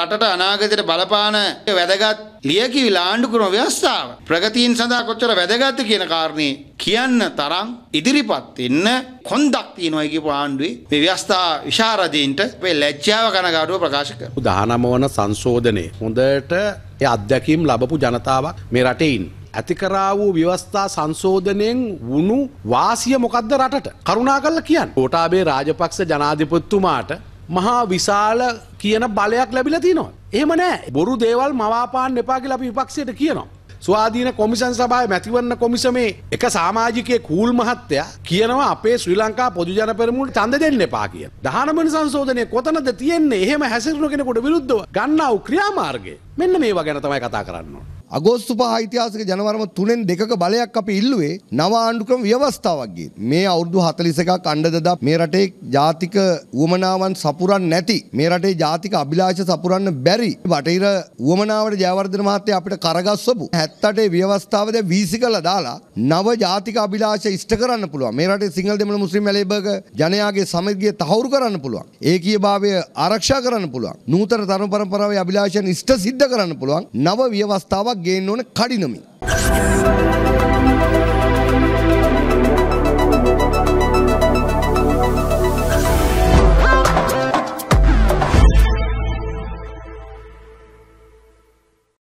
රටට අනාගතයට බලපාන වැදගත් ලියකියවිල ආණ්ඩු ක්‍රම ව්‍යවස්ථාව ප්‍රගතියින් සඳහා කොච්චර වැදගත්ද කියන කාරණේ කියන්න තරම් ඉදිරිපත් වෙන්න කොන්දක් තියෙනවා කියපු ආණ්ඩුවේ මේ ව්‍යවස්ථා විශාරදීන්ට මේ ලැජ්ජාව කනගාටුව ප්‍රකාශ කරනවා 19 වන සංශෝධනයේ හොඳට ඒ අධ්‍යක්ීම් ලැබපු ජනතාවක් මේ රටේ ඉන්නේ ඇතිකරා වූ ව්‍යවස්ථා සංශෝධනයෙන් වුණු වාසිය මොකද්ද රටට කරුණාකරලා කියන්න කොටාබේ රාජපක්ෂ ජනාධිපතිතුමාට මහා විශාල කියන බලයක් ලැබිලා තිනවා එහෙම නැහැ බොරු දේවල් මවාපාන්න එපා කියලා අපි විපක්ෂයට කියනවා ස්වාධීන කොමිෂන් සභාවේ මැතිවරණ කොමිසමේ එක සමාජිකයෙක් කූල් මහත්තයා කියනවා අපේ ශ්‍රී ලංකා පොදු ජන පෙරමුණට ඡන්ද දෙන්න එපා කියන 19 වෙනි සංශෝධනයේ කොතනද තියෙන්නේ එහෙම හැසිරුණු කෙනෙකුට විරුද්ධව ගන්නා වූ ක්‍රියාමාර්ගය මෙන්න මේවා ගැන තමයි කතා කරන්න ඕනේ අගෝස්තු 5 ඉතිහාසික ජනවරම 3න් 2ක බලයක් අපි ඉල්ලුවේ නව ආණ්ඩුක්‍රම ව්‍යවස්ථාවක් ගියේ මේ අවුරුදු 41ක් අණ්ඩ දදා මේ රටේ ජාතික උවමනාවන් සපුරන්නේ නැති මේ රටේ ජාතික අභිලාෂ සපුරන්න බැරි වටේර උවමනාවට ජයවර්ධන මහත්තයා අපිට කරගස්සපු 78 ව්‍යවස්ථාව දැන් වීසිකලා දාලා නව ජාතික අභිලාෂ ඉෂ්ට කරන්න පුළුවන් මේ රටේ සිංහල දෙමළ මුස්ලිම් ලේබර්ග ජනයාගේ සමගිය තහවුරු කරන්න පුළුවන් ඒකීයභාවය ආරක්ෂා කරන්න පුළුවන් නූතන තරුණ පරම්පරාවේ අභිලාෂයන් ඉෂ්ට සිද්ධ කරන්න පුළුවන් නව ව්‍යවස්ථාවක් ගේන්න ඕන කඩිනමින්